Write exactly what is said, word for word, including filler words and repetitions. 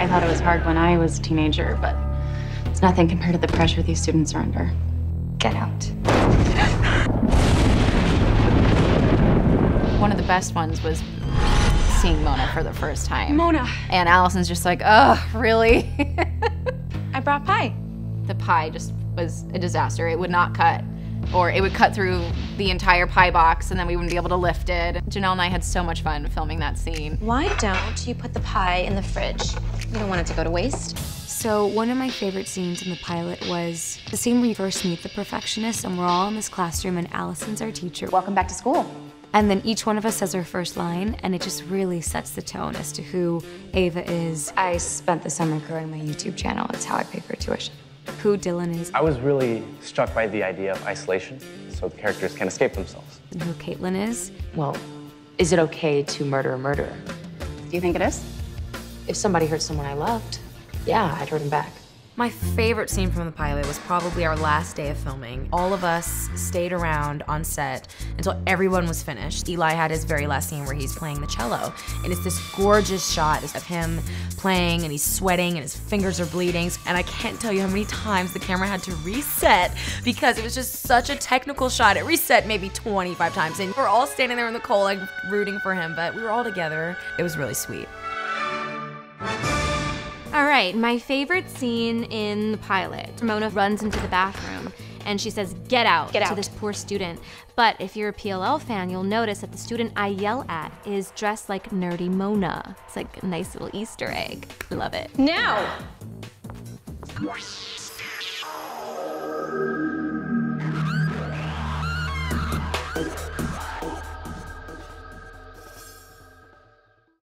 I thought it was hard when I was a teenager, but it's nothing compared to the pressure these students are under. Get out. One of the best ones was seeing Mona for the first time. Mona. And Allison's just like, oh, really? I brought pie. The pie just was a disaster. It would not cut, or it would cut through the entire pie box and then we wouldn't be able to lift it. Janelle and I had so much fun filming that scene. Why don't you put the pie in the fridge? You don't want it to go to waste. So one of my favorite scenes in the pilot was the scene where you first meet the perfectionist and we're all in this classroom and Allison's our teacher. Welcome back to school. And then each one of us says our first line, and it just really sets the tone as to who Ava is. I spent the summer growing my YouTube channel. It's how I pay for tuition. Who Dylan is. I was really struck by the idea of isolation, so the characters can escape themselves. And who Caitlin is. Well, is it okay to murder a murderer? Do you think it is? If somebody hurt someone I loved, yeah, I'd hurt him back. My favorite scene from the pilot was probably our last day of filming. All of us stayed around on set until everyone was finished. Eli had his very last scene where he's playing the cello, and it's this gorgeous shot of him playing, and he's sweating, and his fingers are bleeding, and I can't tell you how many times the camera had to reset because it was just such a technical shot. It reset maybe twenty-five times, and we're all standing there in the cold, like, rooting for him, but we were all together. It was really sweet. All right, my favorite scene in the pilot. Mona runs into the bathroom and she says, get out, get out to this poor student. But if you're a P L L fan, you'll notice that the student I yell at is dressed like nerdy Mona. It's like a nice little Easter egg. I love it. Now!